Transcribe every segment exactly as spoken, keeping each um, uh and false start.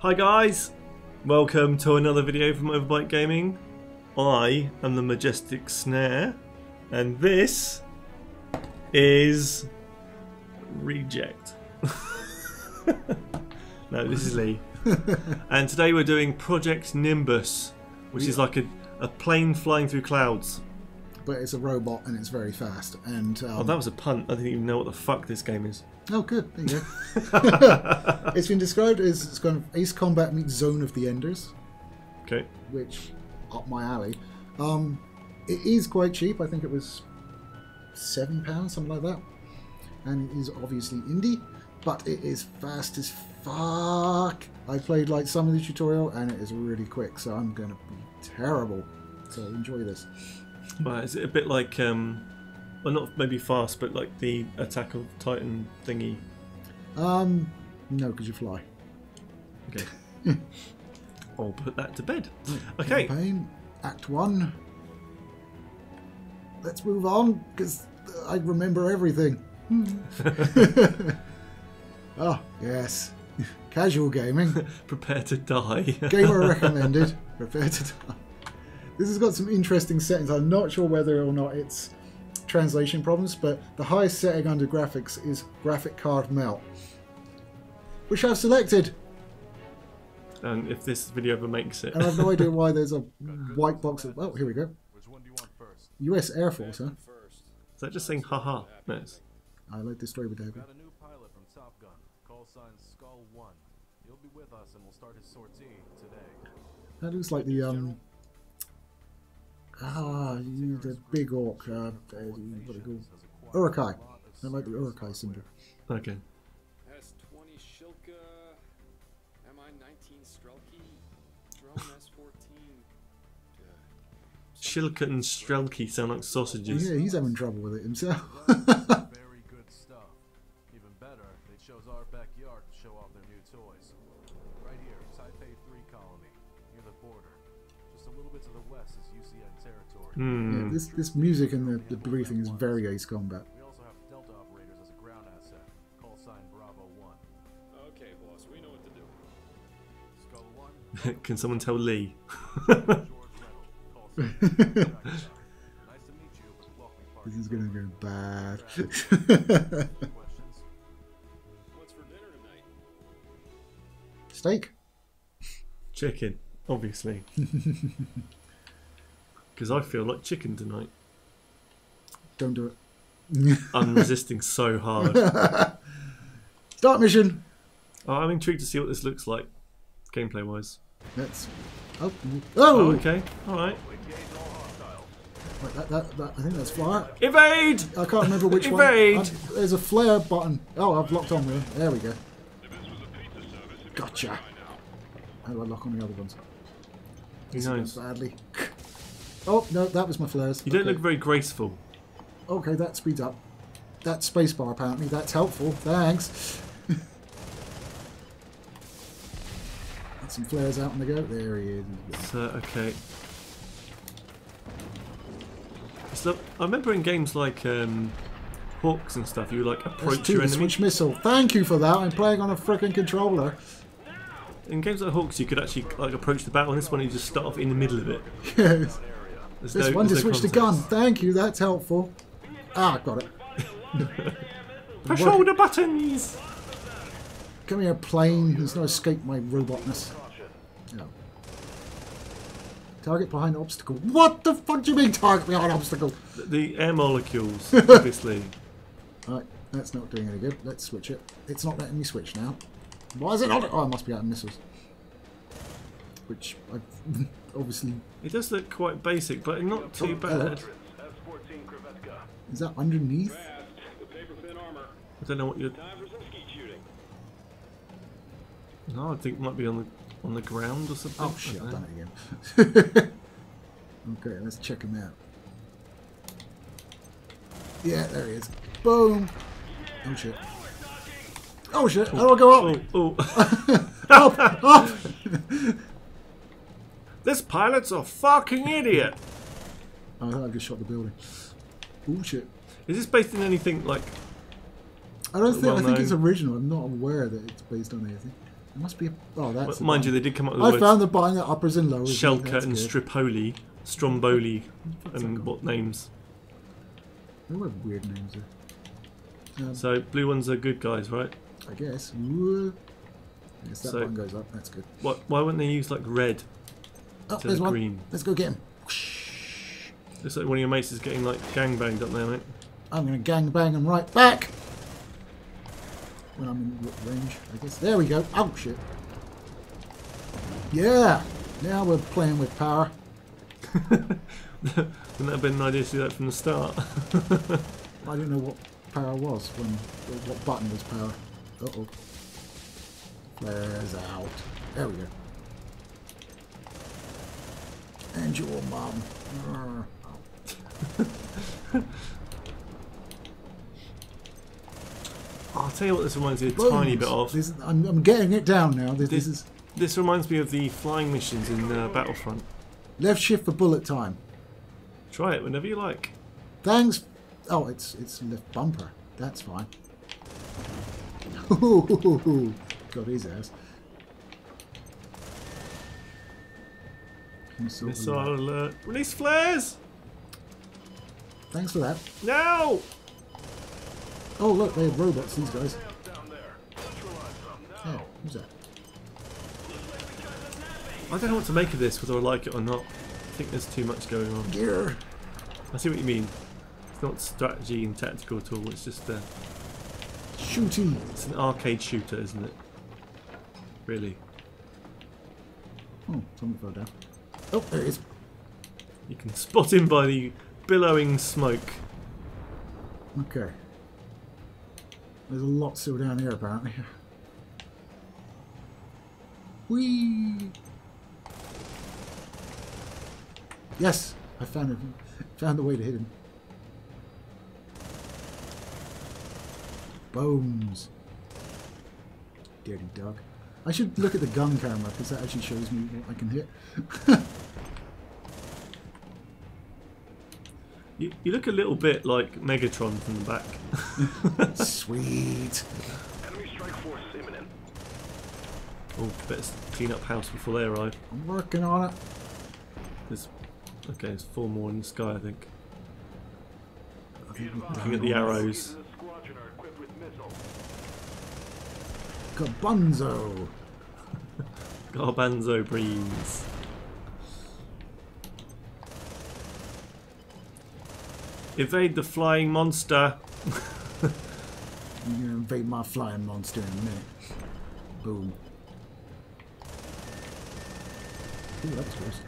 Hi guys, welcome to another video from Overbyte Gaming. I am the majestic Snare, and this is Reject. No, this is Lee, and today we're doing Project Nimbus, which yeah. is like a, a plane flying through clouds. But it's a robot and it's very fast. And um, oh, that was a punt. I didn't even know what the fuck this game is. Oh, good. There you go. It's been described as it's kind of Ace Combat meets Zone of the Enders. Okay. Which, up my alley. Um, it is quite cheap. I think it was seven pounds, something like that. And it is obviously indie, but it is fast as fuck. I played like some of the tutorial, and it is really quick. So I'm going to be terrible. So enjoy this. Right, is it a bit like, um, well, not maybe fast, but like the Attack of Titan thingy? Um, no, because you fly. Okay. I'll put that to bed. Okay. Campaign, Act One. Let's move on, because I remember everything. Oh, yes. Casual gaming. Prepare to die. Gamer recommended. Prepare to die. This has got some interesting settings. I'm not sure whether or not it's translation problems, but the highest setting under graphics is graphic card melt, which I've selected. And if this video ever makes it. And I have no idea why there's a white box of... Oh, here we go. Which one do you want first? U S Air Force, huh? Is that just saying haha? No. I like this story with David. Got a new pilot from Top Gun, call sign Skull one. He'll be with us and we'll start his sortie today. That looks like the... um. Ah, you the big orc. Uh, what it Uruk-hai. I like the Uruk-hai symbol. Okay. S twenty Shilka, M I nineteen Strelke, drone S fourteen. Shilka and Strelke sound like sausages. Yeah, he's having trouble with it himself. Very good stuff. Even better, they chose our backyard to show off their new toys. Right here, Taipei three Colony, near the border. Just a little bit to the west is U C N territory. Mm. Yeah, this this music and the, the briefing is very Ace Combat. We also have Delta operators as a ground asset. Call sign Bravo one. Okay, boss, we know what to do. Skull one. Can someone tell Lee? George Reynolds. Call sign. Nice to meet you, but welcome to party. This is going to go bad. What's for dinner tonight? Steak. Chicken. Obviously, because I feel like chicken tonight. Don't do it. I'm resisting so hard. Start mission. Oh, I'm intrigued to see what this looks like, gameplay-wise. That's oh oh, oh okay, all right. Wait, that, that, that, I think that's fire. Evade! I can't remember which Evade. one. Evade. There's a flare button. Oh, I've locked on with it. There we go. Gotcha. How do I lock on the other ones? He knows. Badly. Oh, no, that was my flares. You okay. don't look very graceful. Okay, that speeds up. That's spacebar, apparently. That's helpful. Thanks. Got some flares out on the go. There he is. So, okay. So, I remember in games like um, Hawks and stuff, you like approach That's your enemy. Switch missile. Thank you for that. I'm playing on a frickin' controller. In games like Hawks, you could actually like approach the battle. In this one, you just start off in the middle of it. Yes. There's this no, one just no switched the gun. Thank you, that's helpful. Ah, got it. Push all the buttons! Come here, plane. There's no escape my robotness. No. Target behind obstacle. What the fuck do you mean, target behind obstacle? The, the air molecules, obviously. Alright, that's not doing any good. Let's switch it. It's not letting me switch now. Why is it not? Oh, I must be out of missiles. Which, I obviously... It does look quite basic, but not too bad. Is that underneath? I don't know what you're... No, I think it might be on the on the ground or something. Oh shit, I've done it again. Okay, let's check him out. Yeah, there he is. Boom! Oh shit. Oh shit, how do I go up? Oh, oh. Up, up! This pilot's a fucking idiot! Oh, I thought I just shot the building. Oh shit. Is this based on anything like... I don't think, well I think known? It's original. I'm not aware that it's based on anything. It must be. A, oh, that's. Well, mind you, they did come up with. I words found the buying at uppers and lowers. Shilka and Stripoli, Stromboli, and what names? They were weird names there. Um, so blue ones are good guys, right? I guess. Ooh. I guess that so, one goes up. That's good. What? Why wouldn't they use like red? Oh, there's one. Green? Let's go get him. Looks like one of your mates is getting like gangbanged up there, mate. I'm gonna gangbang him right back. When I'm in range, I guess. There we go. Oh, shit. Yeah! Now we're playing with power. Wouldn't that have been an idea to do that from the start? I don't know what power was, when, what button was power. Uh-oh. Flares out. There we go. And your mum. I'll tell you what this reminds me a Bones. tiny bit of. This, I'm, I'm getting it down now. This, this, this is. This reminds me of the flying missions in uh, Battlefront. Left shift for bullet time. Try it whenever you like. Thanks. Oh, it's it's left bumper. That's fine. Got his ass. Missile, Missile alert. alert. Release flares. Thanks for that. No. Oh look, they have robots, these guys. Oh, who's that? I don't know what to make of this, whether I like it or not. I think there's too much going on. Yeah. I see what you mean. It's not strategy and tactical at all, it's just uh, shooting. It's an arcade shooter, isn't it? Really. Oh, something fell down. Oh, there it is. You can spot him by the billowing smoke. Okay. There's a lot still down here, apparently. Whee! Yes! I found him. Found the way to hit him. Bones. Dirty dog. I should look at the gun camera, because that actually shows me what I can hit. You, you look a little bit like Megatron from the back. Sweet. Enemy strike force imminent. Oh, better clean up house before they arrive. I'm working on it. There's, okay, there's four more in the sky, I think. I think looking at the arrows. Garbanzo. Garbanzo breeze. Evade the flying monster. You're gonna invade my flying monster in a minute. Boom. Ooh, that was close.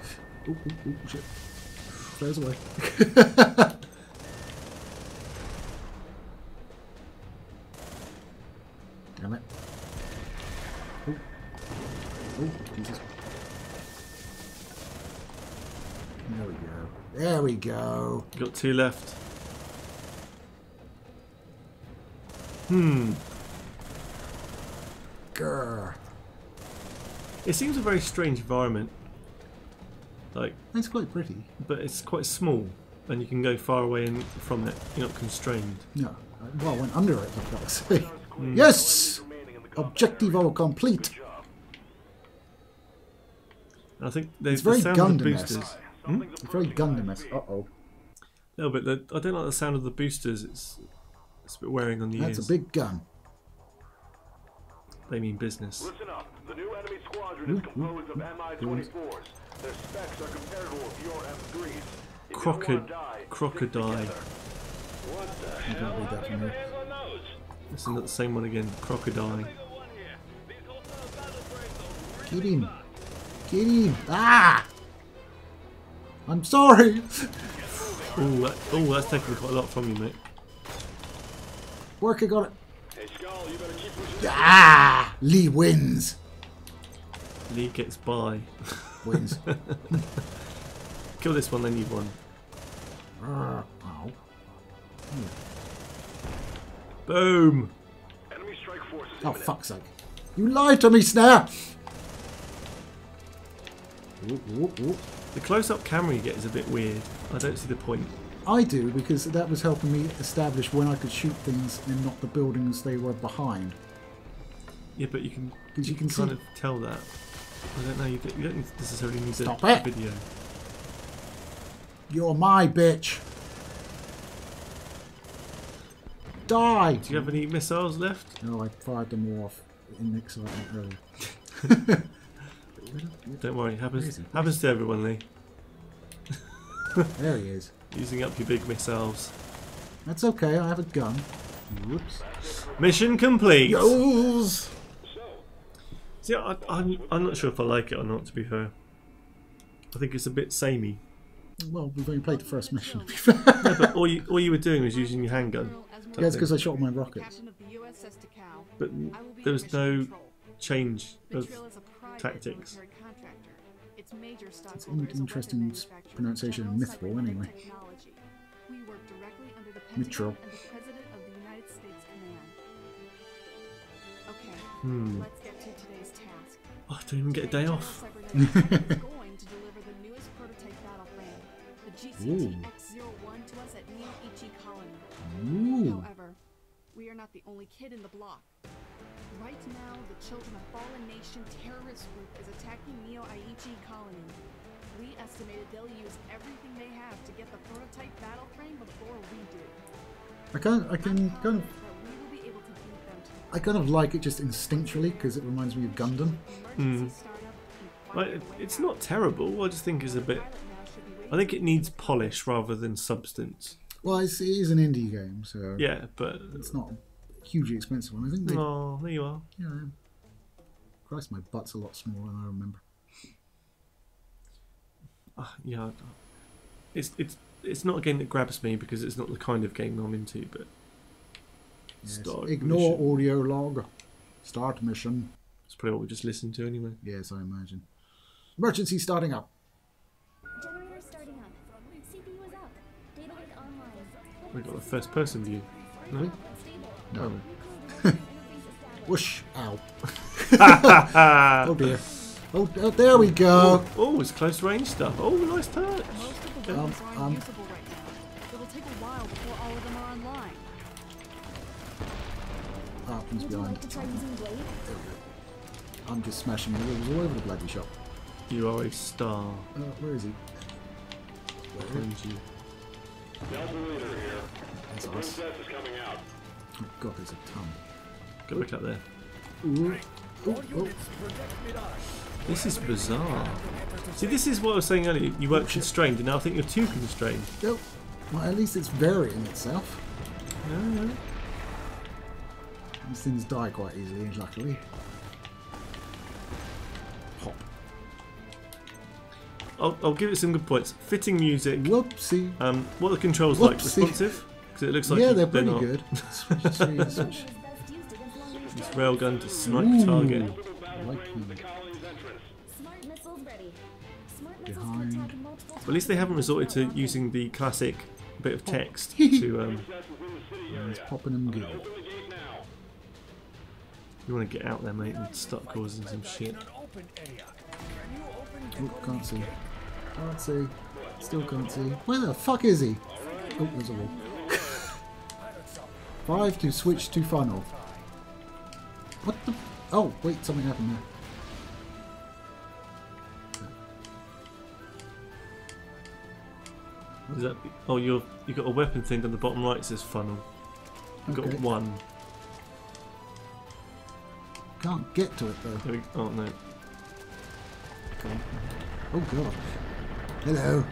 Ooh, ooh, ooh, shit. Flares away. Damn it. Ooh. Ooh, Jesus. There we go. There we go. Got two left. Hmm. Grr. It seems a very strange environment. Like it's quite pretty, but it's quite small, and you can go far away in, from it. You're not constrained. No. Well, I went under it. I've got to say. Mm. Yes. Objective all complete. I think there's the sound of the boosters. Hmm? It's very Gundam-esque. Uh-oh. No, but the, I don't like the sound of the boosters. It's, it's a bit wearing on the That's ears. That's a big gun. They mean business. Listen up. The new enemy squadron is composed of M I twenty-fours. Their specs are comparable with your M threes. Crocod. Crocodile. You don't read that from me. Listen to the same one again. Crocodile. Get him. Get him. Ah! I'm sorry! Oh, that, ooh, that's taking quite a lot from you, mate. Working on it. Hey, Skull, you better keep pushing. Ah! Lee wins. Lee gets by. Wins. Kill this one, then you've won. Uh, ow. Hmm. Boom! Enemy strike force oh, fuck's sake. You lied to me, Snare! Ooh, ooh, ooh. The close-up camera you get is a bit weird. I don't see the point. I do, because that was helping me establish when I could shoot things and not the buildings they were behind. Yeah, but you can you, you can, can kind of tell that. I don't know. You don't necessarily need Stop a it. video. You're my bitch. Die. Do you have any missiles left? No, I fired them off in the excitement earlier. Don't worry. Happens happens to everyone, Lee. There he is. Using up your big missiles. That's okay. I have a gun. Whoops. Mission complete. Yols. See, I, I'm, I'm not sure if I like it or not, to be fair. I think it's a bit samey. Well, we've only played the first mission, to be fair. Yeah, but all you, all you were doing was using your handgun. Yeah, it's because I shot my rockets. But there was no change of tactics. It's an interesting pronunciation of Mithril, anyway. Mithril. Hmm. Let's get to today's task. Oh, I don't even get a day off. Going to deliver the newest prototype battle plan, the G C T X zero one, to us at Neo-Aichi Colony. However, we are not the only kid in the block. Right now, the Children of Fallen Nation terrorist group is attacking Neo-Aichi Colony. We estimated they'll use everything they have to get the prototype battle frame before we do. I can I can kind of I kind of like it just instinctually because it reminds me of Gundam. Mm. Like, it's not terrible. I just think it's a bit. I think it needs polish rather than substance. Well, it's, it is an indie game, so yeah, but it's not a hugely expensive one. I think. They, oh, there you are. Yeah. Christ, my butt's a lot smaller than I remember. Uh, yeah, it's it's it's not a game that grabs me because it's not the kind of game I'm into, but. Yes. Ignore mission. Audio log. Start mission. That's probably what we just listened to anyway. Yes, I imagine. Emergency starting up. Generator starting up. C P U is up. Data link online. We got the first person view. No. No. Whoosh. Ow. Oh dear. Oh, oh, there we go. Oh, oh, it's close range stuff. Oh, nice touch. Um, um. It will take a while before all of them are online. Would you like to try using blade? I'm just smashing the walls all over the bloody shop. You are a star. Uh, where is he? Where is he? That's nice. Oh god, there's a ton. Go look out there. Ooh. Ooh. Ooh. This is bizarre. See, this is what I was saying earlier. You weren't constrained, and now I think you're too constrained. Well, at least it's varying itself. No, no. These things die quite easily, luckily. Hop. I'll, I'll give it some good points. Fitting music. Whoopsie. Um, what the controls Whoopsie. like? Responsive? Because it looks like yeah, they're pretty they're good. Switch, switch, switch. It's railgun to snipe Ooh. target. Like Behind. Well, at least they haven't resorted to using the classic bit of text to. Um, yeah, it's popping them good. You want to get out there, mate, and start causing some shit. Oh, can't see. Can't see. Still can't see. Where the fuck is he? Oh, there's a wall. Five to switch to funnel. What the? Oh, wait, something happened there. Is that? Oh, you're you got a weapon thing down the bottom right. It says funnel. You've okay. got one. Can't get to it though. Oh no. Okay. Oh god. Hello.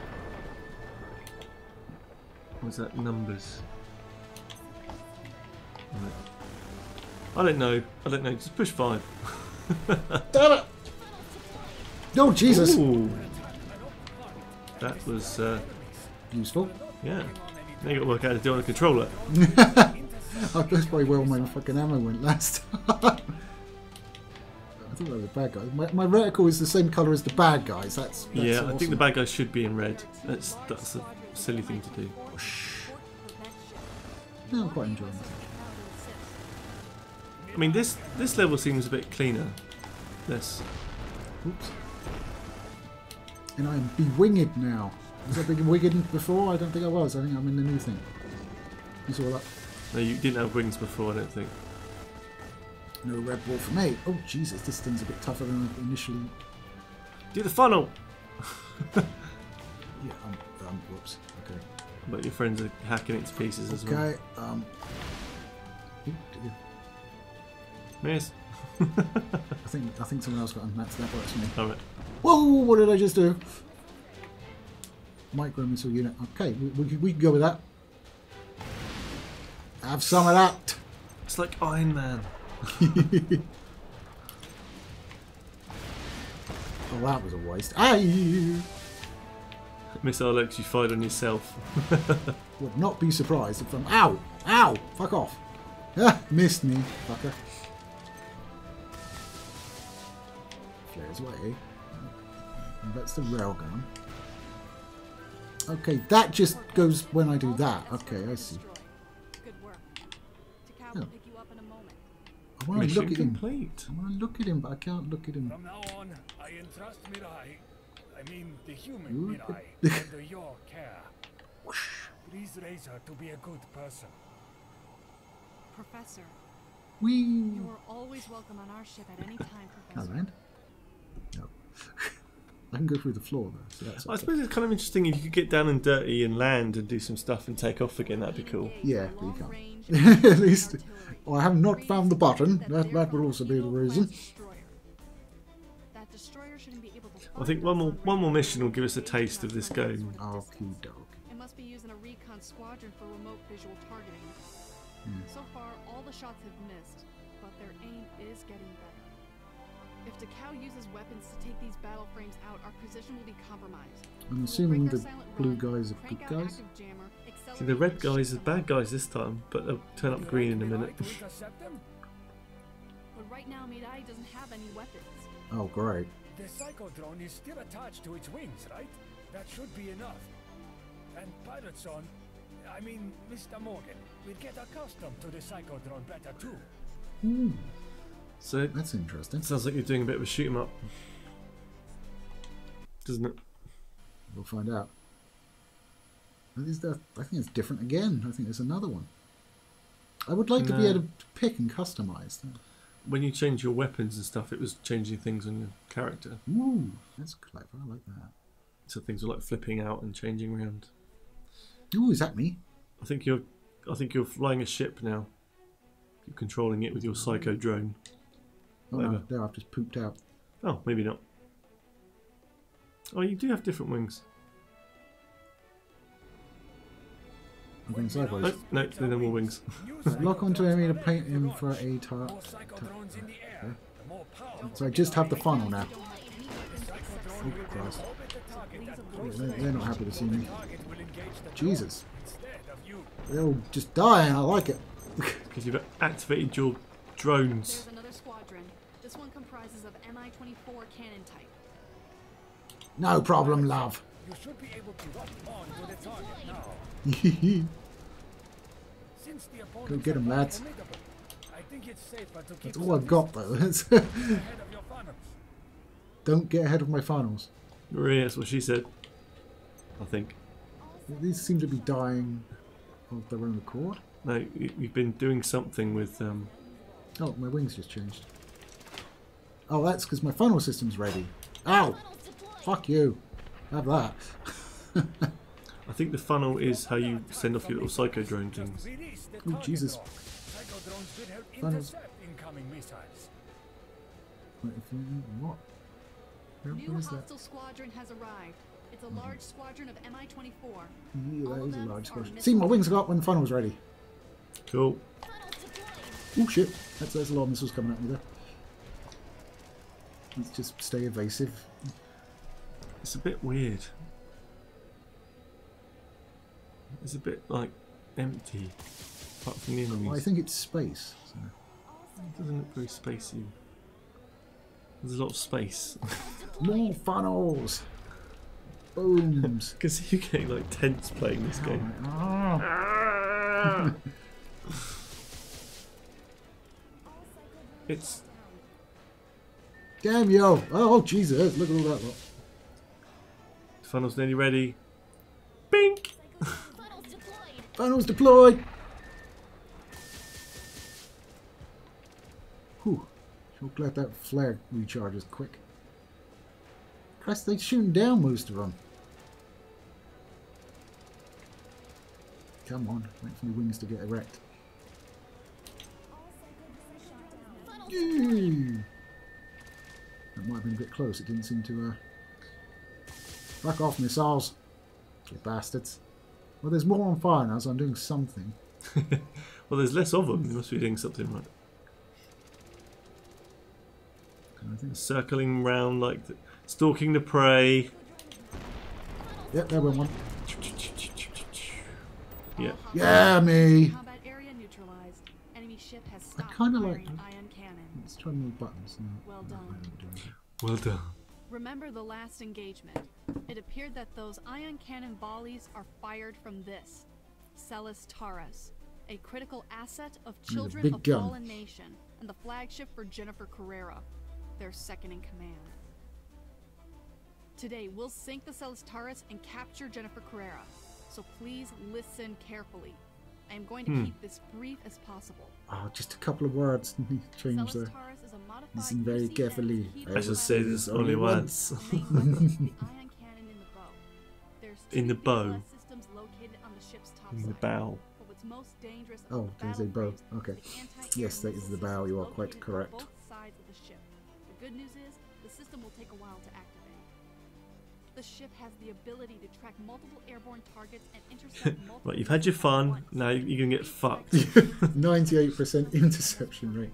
Was that numbers? Right. I don't know. I don't know. Just push five. Damn it! No, Jesus. Ooh. That was uh, useful. Yeah. Now you got to work out how to do it on a controller. That's probably where all my fucking ammo went last time. I thought that was a bad guy. My, my reticle is the same colour as the bad guys. That's, that's yeah. Awesome. I think the bad guys should be in red. That's that's a silly thing to do. No, I'm quite enjoying it. I mean, this this level seems a bit cleaner. This. Oops. And I am bewinged now. Was I bewinged before? I don't think I was. I think I'm in the new thing. You saw that? No, you didn't have wings before. I don't think. No red ball for me. Oh, Jesus, this thing's a bit tougher than initially. Do the funnel! Yeah, I'm, I'm... Whoops. Okay. But your friends are hacking its pieces as well. Okay, um... Ooh, dear. Nice. I think I think someone else got unmatched. That works for me. All right. Whoa! What did I just do? Micro missile unit. Okay, we, we we can go with that. Have some of that. It's like Iron Man. Oh, that was a waste. Aye. Missile X, you fired on yourself. Would not be surprised if I'm. Ow! Ow! Fuck off! Ah, missed me, fucker. Flares away. That's the railgun. Okay, that just goes when I do that. Okay, I see. Yeah. I want to look at him. I want to look at him, but I can't look at him. From now on, I entrust Mirai. I mean, the human Mirai under your care. Please raise her to be a good person. Professor, we you are always welcome on our ship at any time, Professor. All right. No. I can go through the floor though. So that's I okay. suppose it's kind of interesting if you could get down and dirty and land and do some stuff and take off again. That'd be cool. Yeah, you can. At least, oh, I have not found the button. That that would also be the reason. I think one more one more mission will give us a taste of this game. Okie doke. It must be using a recon squadron for remote visual targeting. Hmm. So far, all the shots have missed, but their aim is getting better. If Takao uses weapons to take these battle frames out, our position will be compromised. I'm assuming the blue guys are good guys. See, the red guys are bad guys this time, but they'll turn up green in a minute. But right now, Mirai doesn't have any weapons. Oh, great. The Psychodrone is still attached to its wings, right? That should be enough. And pilots on... I mean, Mister Morgan, we'd get accustomed to the Psychodrone better too. Hmm. So that's interesting. Sounds like you're doing a bit of a shoot 'em up, doesn't it? We'll find out. Is that, I think it's different again. I think there's another one. I would like no. to be able to pick and customize that. When you change your weapons and stuff, it was changing things on your character. Ooh, that's clever. I like that. So things were like flipping out and changing around. Ooh, is that me? I think you're. I think you're flying a ship now. You're controlling it with your psycho drone. Oh no, no, I've just pooped out. Oh, maybe not. Oh, you do have different wings. I'm going sideways. Oh, no, they're no more wings. Lock onto him to paint him for a tar. Okay. So I just have the funnel now. Oh, Christ. They're not happy to see me. Jesus. They're all just dying, I like it. Because you've activated your drones. There's another squadron. This one comprises of M I twenty-four cannon type. No problem, love. You should be able to lock on to the target now. Since the opponent go get him, lads. I think it's safer to keep that's all I've got, though. Don't get ahead of my funnels. Maria, that's what she said. I think. These seem to be dying of their own accord. No, you've been doing something with... Um... Oh, my wings just changed. Oh, that's because my funnel system's ready. Ow! Fuck you. Have that. I think the funnel is how you send off your little psycho drone things. Oh, Jesus. Funnels. Wait, what? New hostile squadron has arrived. It's a large squadron of M I twenty-four. Yeah, that is a large squadron. See, my wings got when the funnel's ready. Cool. Oh shit, that's, that's a lot of missiles coming at me there. Let's just stay evasive. It's a bit weird. It's a bit like empty, apart from the enemies. Well, I think it's space. So. It doesn't look very spacey. There's a lot of space. More funnels! Booms! Because you're getting like tense playing this game. It's damn yo! Oh Jesus! Look at all that lot. Funnel's nearly ready. Bink! Funnels deployed. Funnels deployed. Whew. So glad that flare recharges quick. Christ, they shoot down most of them. Come on, wait for my wings to get erect. Yay! That might have been a bit close, it didn't seem to... Uh... Back off, missiles! You bastards. Well, there's more on fire now, so I'm doing something. Well, there's less of them, you must be doing something right. I think circling round like... The... Stalking the prey. Yep, there went one. Yeah. Yeah, me. I kind of like. Let's try new buttons. No, well done. Well done. Remember the last engagement. It appeared that those ion cannon volleys are fired from this Celestaris, a critical asset of Children of Fallen Nation and the flagship for Jennifer Carrera, their second in command. Today we'll sink the Celestaris and capture Jennifer Carrera. So please listen carefully. I am going to hmm. keep this brief as possible. Oh, just a couple of words change there. Listen very carefully. I shall say this only once. In the bow. In the bow. Oh, there's a bow. Okay. Yes, that is the bow. You are quite correct. The good news is the system will take a while to activate. The ship has the ability to track multiple airborne targets and intercept multiple. Right, you've had your fun. Now you're gonna get fucked. ninety-eight percent interception rate.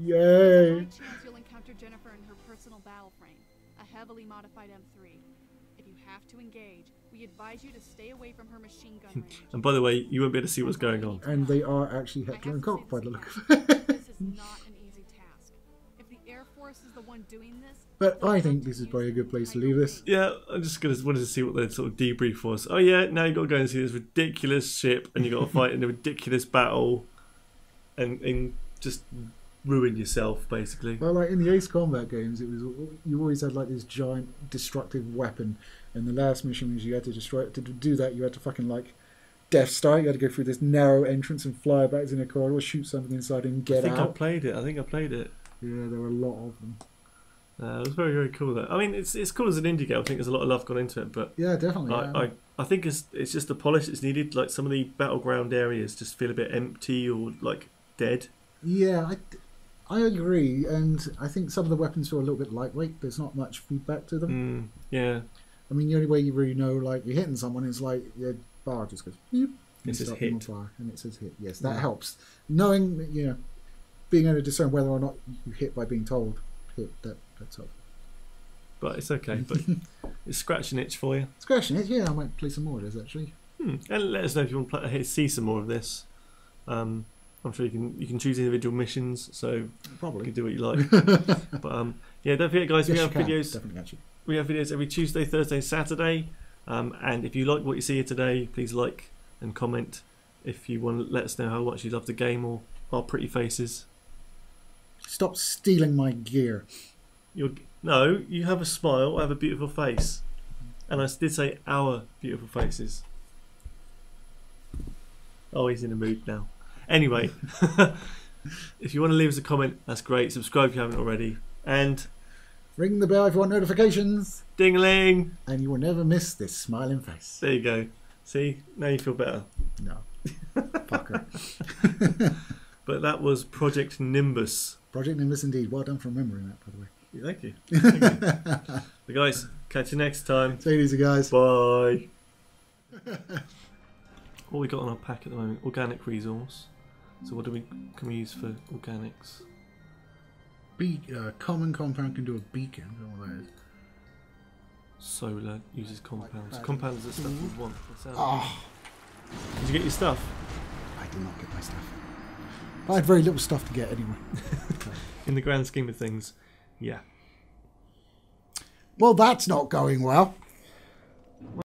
Yay! Chance you'll encounter Jennifer in her personal battle frame, a heavily modified M three. If you have to engage, we advise you to stay away from her machine gun range. And by the way, you won't be able to see what's going on. And they are actually Heckler and Koch by the look of it. This is not an easy task. If the Air Force is the one doing this. But I think this is probably a good place to leave this. Yeah, I just gonna, wanted to see what the sort of debrief was. Oh yeah, now you've got to go and see this ridiculous ship and you've got to fight in a ridiculous battle and, and just ruin yourself, basically. Well, like in the Ace Combat games, it was you always had like this giant destructive weapon and the last mission was you had to destroy it. To do that, you had to fucking like Death Star. You had to go through this narrow entrance and fly back in a corridor, shoot something inside and get out. I think out. I played it. I think I played it. Yeah, there were a lot of them. Uh, it was very, very cool though. I mean, it's it's cool as an indie game. I think there's a lot of love gone into it, but yeah, definitely. I, yeah. I, I think it's it's just the polish that's needed. Like some of the battleground areas just feel a bit empty or like dead. Yeah, I, I agree, and I think some of the weapons feel a little bit lightweight. There's not much feedback to them. Mm, yeah. I mean, the only way you really know like you're hitting someone is like your bar just goes. It says hit. And it says hit. Yes, that yeah. helps. Knowing that, you know, being able to discern whether or not you hit by being told hit that. Top. But it's okay, but it's scratching itch for you. Scratching itch, yeah. I might play some more of this actually. Hmm. And let us know if you want to play, see some more of this. Um, I'm sure you can you can choose individual missions, so probably you can do what you like. But um, yeah, don't forget, guys, yes, we have can. videos. Definitely, actually. We have videos every Tuesday, Thursday, Saturday. Um, and if you like what you see here today, please like and comment if you want to let us know how much you love the game or our pretty faces. Stop stealing my gear. You're, no, you have a smile, I have a beautiful face. And I did say our beautiful faces. Oh, he's in a mood now. Anyway, if you want to leave us a comment, that's great. Subscribe if you haven't already. And ring the bell if you want notifications. Ding-a-ling. And you will never miss this smiling face. There you go. See, now you feel better. No. Fucker. But that was Project Nimbus. Project Nimbus indeed. Well done for remembering that, by the way. Thank you. Thank you. But guys, catch you next time. Take it easy, guys. Bye. What we got on our pack at the moment? Organic resource. So what do we can we use for organics? Be uh, common compound can do a beacon. I don't know what that is. Solar uses compounds. Like compounds are stuff mm-hmm. you'd want. Oh. Did you get your stuff? I did not get my stuff. I had very little stuff to get anyway. In the grand scheme of things. Yeah. Well, that's not going well.